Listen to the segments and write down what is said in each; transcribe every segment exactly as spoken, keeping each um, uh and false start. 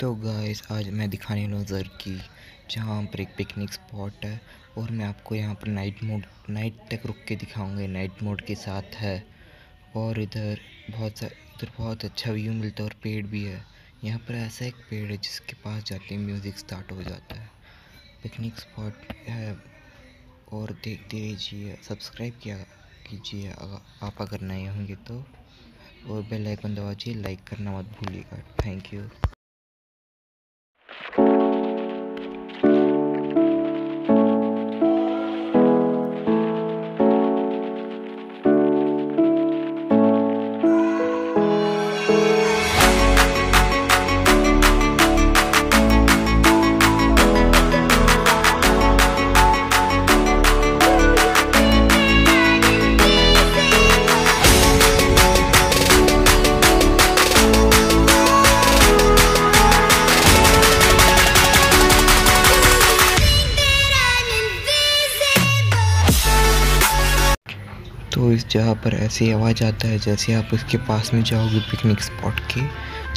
तो गाइस आज मैं दिखाने वाला हूँ ज़र्की, जहाँ पर एक पिकनिक स्पॉट है और मैं आपको यहाँ पर नाइट मोड नाइट तक रुक के दिखाऊँगा। नाइट मोड के साथ है और इधर बहुत सा इधर बहुत अच्छा व्यू मिलता है और पेड़ भी है। यहाँ पर ऐसा एक पेड़ है जिसके पास जाते ही म्यूज़िक स्टार्ट हो जाता है। पिकनिक स्पॉट है और देखते रहिए, सब्सक्राइब किया कीजिए आप अगर नए होंगे तो, और बेल आइकन दबाइए। लाइक करना मत भूलिएगा। Thank you. तो इस जगह पर ऐसी आवाज़ आता है, जैसे आप उसके पास में जाओगे पिकनिक स्पॉट के,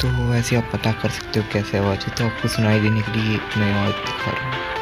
तो वैसे आप पता कर सकते हो कैसे आवाज़ है। तो आपको सुनाई देने के लिए एक नई आवाज़ दिखा रहा हूँ।